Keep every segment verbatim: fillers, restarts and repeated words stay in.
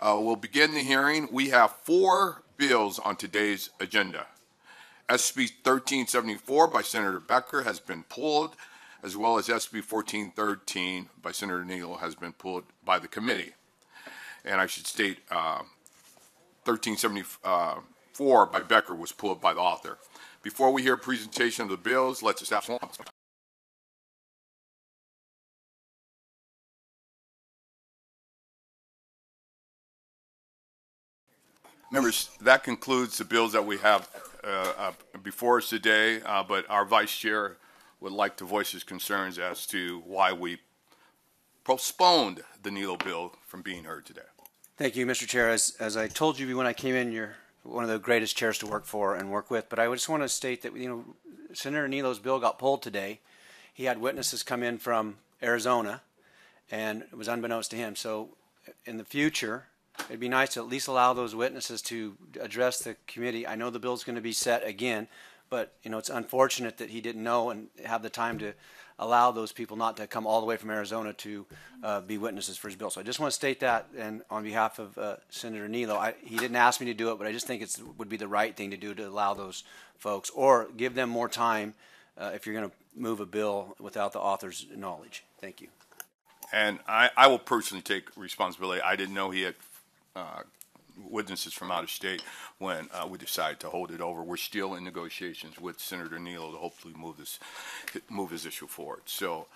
Uh, we'll begin the hearing. We have four bills on today's agenda. S B thirteen seventy-four by Senator Becker has been pulled, as well as S B fourteen thirteen by Senator Niello has been pulled by the committee. And I should state uh, thirteen seventy-four by Becker was pulled by the author. Before we hear a presentation of the bills, let's establish. Members, that concludes the bills that we have uh, uh, before us today, uh, but our vice chair would like to voice his concerns as to why we postponed the Niello bill from being heard today. Thank you, Mister Chair. As, as I told you when I came in, you're one of the greatest chairs to work for and work with, but I just want to state that, you know, Senator Niello's bill got pulled today. He had witnesses come in from Arizona, and it was unbeknownst to him. So in the future, it'd be nice to at least allow those witnesses to address the committee. I know the bill's going to be set again, but you know, it's unfortunate that he didn't know and have the time to allow those people not to come all the way from Arizona to uh, be witnesses for his bill. So I just want to state that, and on behalf of uh, Senator Niello, I, he didn't ask me to do it, but I just think it would be the right thing to do to allow those folks or give them more time uh, if you're going to move a bill without the author's knowledge. Thank you. And I, I will personally take responsibility. I didn't know he had Uh, witnesses from out of state when uh, we decided to hold it over. We're still in negotiations with Senator Niello to hopefully move this move his issue forward. So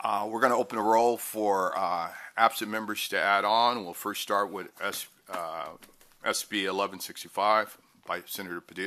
uh, we're going to open a roll for uh, absent members to add on. We'll first start with S, uh, S B eleven sixty-five by Senator Padilla.